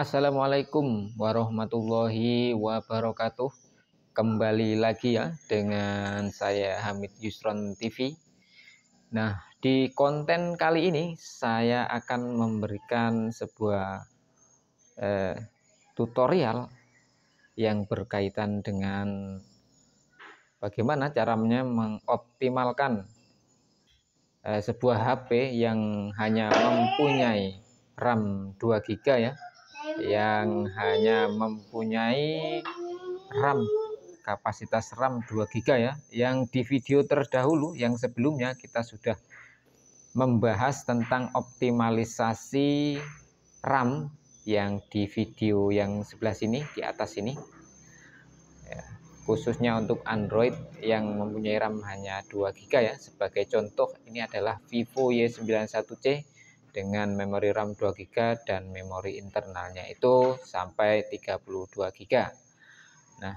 Assalamualaikum warahmatullahi wabarakatuh. Kembali lagi ya dengan saya Hamid Yusron TV. Nah, di konten kali ini saya akan memberikan sebuah tutorial yang berkaitan dengan bagaimana caranya mengoptimalkan sebuah HP yang hanya mempunyai RAM 2 GB ya, yang hanya mempunyai kapasitas RAM 2 GB ya, yang di video terdahulu yang sebelumnya kita sudah membahas tentang optimalisasi RAM yang di video yang sebelah sini, di atas ini ya, khususnya untuk Android yang mempunyai RAM hanya 2 GB ya. Sebagai contoh, ini adalah Vivo Y91C dengan memori RAM 2 GB dan memori internalnya itu sampai 32 GB. Nah,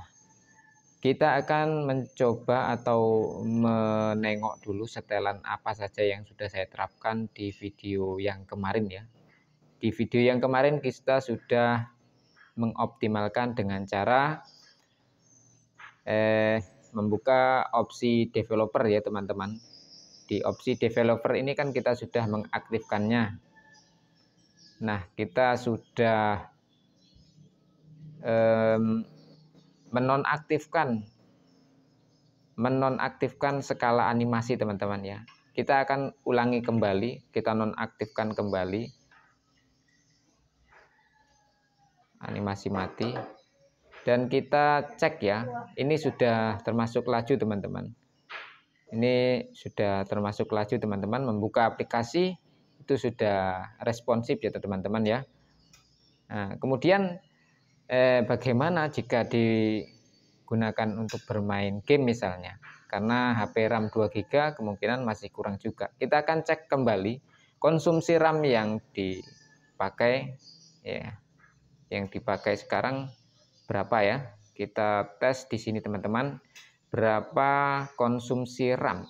kita akan mencoba atau menengok dulu setelan apa saja yang sudah saya terapkan di video yang kemarin ya. Di video yang kemarin kita sudah mengoptimalkan dengan cara membuka opsi developer ya teman-teman. Di opsi developer ini kan kita sudah mengaktifkannya. Nah, kita sudah menonaktifkan skala animasi teman-teman ya. Kita akan ulangi kembali, kita nonaktifkan kembali, animasi mati, dan kita cek ya. Ini sudah termasuk laju teman-teman. Ini sudah termasuk laju teman-teman, membuka aplikasi itu sudah responsif ya teman-teman ya. Nah, kemudian bagaimana jika digunakan untuk bermain game misalnya, karena HP RAM 2 GB kemungkinan masih kurang juga. Kita akan cek kembali konsumsi RAM yang dipakai ya, yang dipakai sekarang berapa ya. Kita tes di sini teman-teman, berapa konsumsi RAM.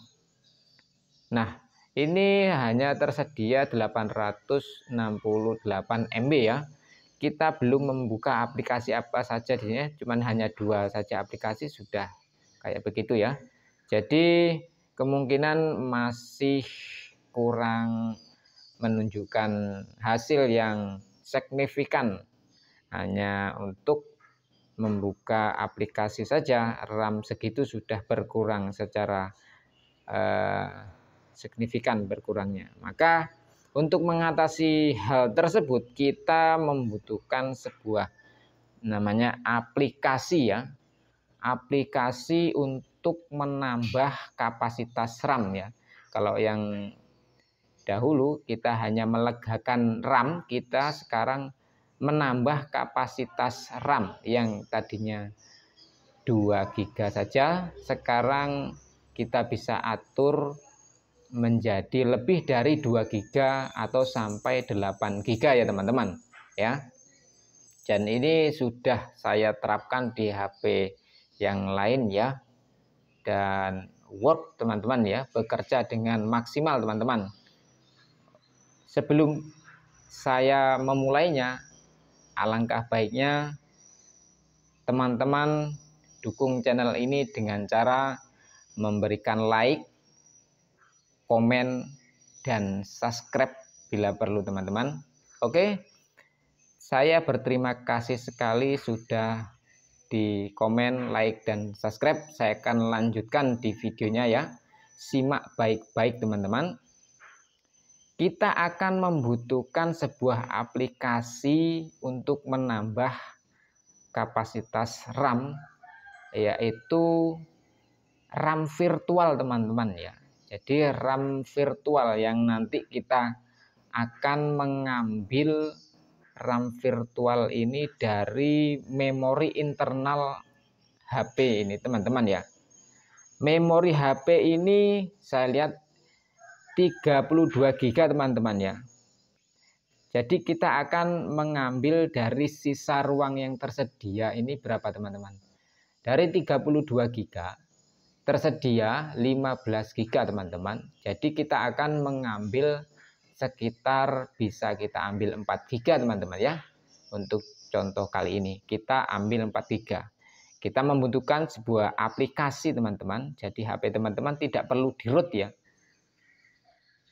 Nah, ini hanya tersedia 868 MB ya. Kita belum membuka aplikasi apa saja di sini, cuman hanya 2 saja aplikasi sudah kayak begitu ya. Jadi kemungkinan masih kurang menunjukkan hasil yang signifikan. Hanya untuk membuka aplikasi saja RAM segitu sudah berkurang secara signifikan berkurangnya. Maka untuk mengatasi hal tersebut kita membutuhkan sebuah namanya aplikasi ya, aplikasi untuk menambah kapasitas RAM ya. Kalau yang dahulu kita hanya melegakan RAM, kita sekarang menambah kapasitas RAM yang tadinya 2 GB saja, sekarang kita bisa atur menjadi lebih dari 2 GB atau sampai 8 GB ya teman-teman ya. Dan ini sudah saya terapkan di HP yang lain ya, dan work teman-teman ya, bekerja dengan maksimal teman-teman. Sebelum saya memulainya, alangkah baiknya teman-teman dukung channel ini dengan cara memberikan like, komen, dan subscribe bila perlu teman-teman. Oke, saya berterima kasih sekali sudah di komen, like, dan subscribe. Saya akan lanjutkan di videonya ya. Simak baik-baik teman-teman. Kita akan membutuhkan sebuah aplikasi untuk menambah kapasitas RAM, yaitu RAM virtual teman-teman ya. Jadi RAM virtual yang nanti kita akan mengambil RAM virtual ini dari memori internal HP ini teman-teman ya. Memori HP ini saya lihat 32 GB teman-teman ya. Jadi kita akan mengambil dari sisa ruang yang tersedia ini berapa teman-teman. Dari 32 GB tersedia 15 GB teman-teman. Jadi kita akan mengambil sekitar, bisa kita ambil 4 GB teman-teman ya. Untuk contoh kali ini kita ambil 43. Kita membutuhkan sebuah aplikasi teman-teman. Jadi HP teman-teman tidak perlu di-root ya.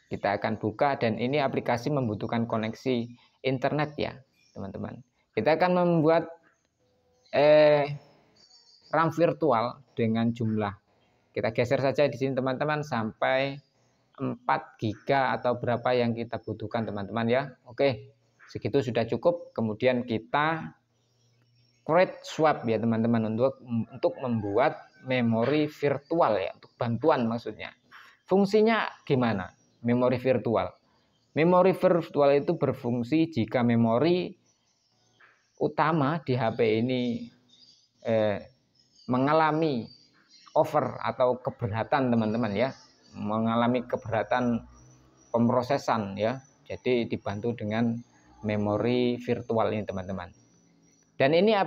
Kita akan buka dan ini aplikasi membutuhkan koneksi internet ya teman-teman. Kita akan membuat RAM virtual dengan jumlah. Kita geser saja di sini teman-teman sampai 4 giga atau berapa yang kita butuhkan teman-teman ya. Oke, segitu sudah cukup. Kemudian kita create swap ya teman-teman untuk membuat memori virtual ya, untuk bantuan maksudnya. Fungsinya gimana? Memori virtual. Memori virtual itu berfungsi jika memori utama di HP ini mengalami over atau keberatan teman-teman ya, mengalami keberatan pemrosesan ya. Jadi dibantu dengan memori virtual ini teman-teman. Dan ini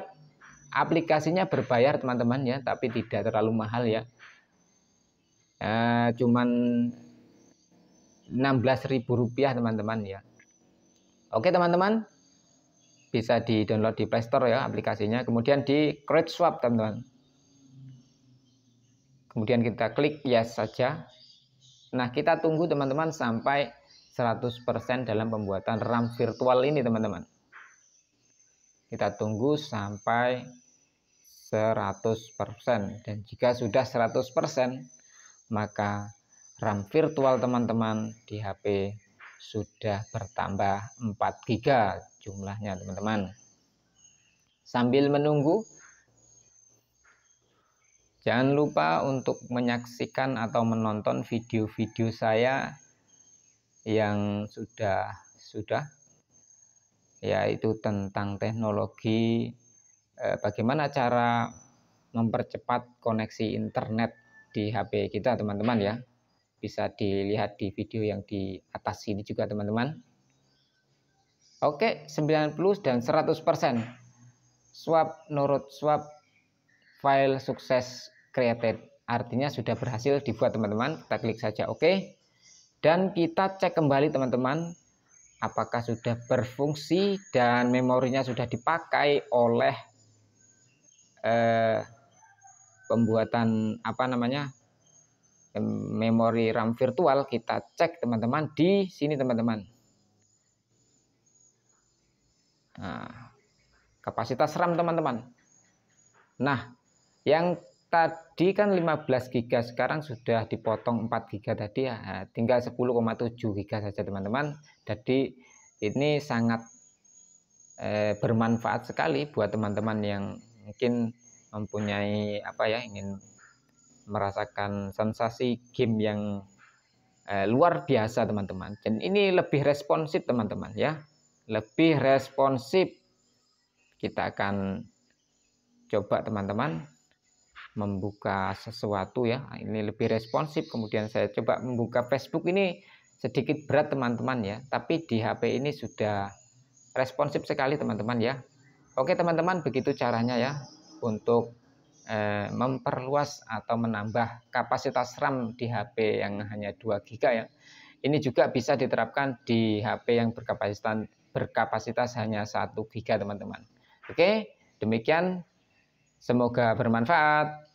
aplikasinya berbayar teman-teman ya, tapi tidak terlalu mahal ya. Cuman Rp16.000 teman-teman ya. Oke teman-teman, bisa di-download di Playstore ya aplikasinya. Kemudian di create swap teman-teman. Kemudian kita klik yes saja. Nah, kita tunggu teman-teman sampai 100% dalam pembuatan RAM virtual ini teman-teman. Kita tunggu sampai 100%, dan jika sudah 100% maka RAM virtual teman-teman di HP sudah bertambah 4 GB jumlahnya teman-teman. Sambil menunggu, jangan lupa untuk menyaksikan atau menonton video-video saya yang sudah yaitu tentang teknologi, bagaimana cara mempercepat koneksi internet di HP kita teman-teman ya. Bisa dilihat di video yang di atas sini juga teman-teman. Oke, 90 dan 100%. Swap, nurut swap, file sukses created. Artinya sudah berhasil dibuat teman-teman. Kita klik saja oke. Dan kita cek kembali teman-teman. Apakah sudah berfungsi dan memorinya sudah dipakai oleh pembuatan memori RAM virtual. Kita cek teman-teman di sini teman-teman. Nah, kapasitas RAM teman-teman. Nah, yang tadi kan 15 GB sekarang sudah dipotong 4 GB tadi ya. Nah, tinggal 10,7 GB saja teman-teman. Jadi ini sangat bermanfaat sekali buat teman-teman yang mungkin mempunyai ingin merasakan sensasi game yang luar biasa teman-teman. Dan ini lebih responsif teman-teman ya, lebih responsif. Kita akan coba teman-teman membuka sesuatu ya, ini lebih responsif. Kemudian saya coba membuka Facebook, ini sedikit berat teman-teman ya, tapi di HP ini sudah responsif sekali teman-teman ya. Oke teman-teman, begitu caranya ya untuk memperluas atau menambah kapasitas RAM di HP yang hanya 2 GB ya. Ini juga bisa diterapkan di HP yang berkapasitas hanya 1 GB teman-teman. Oke, demikian, semoga bermanfaat.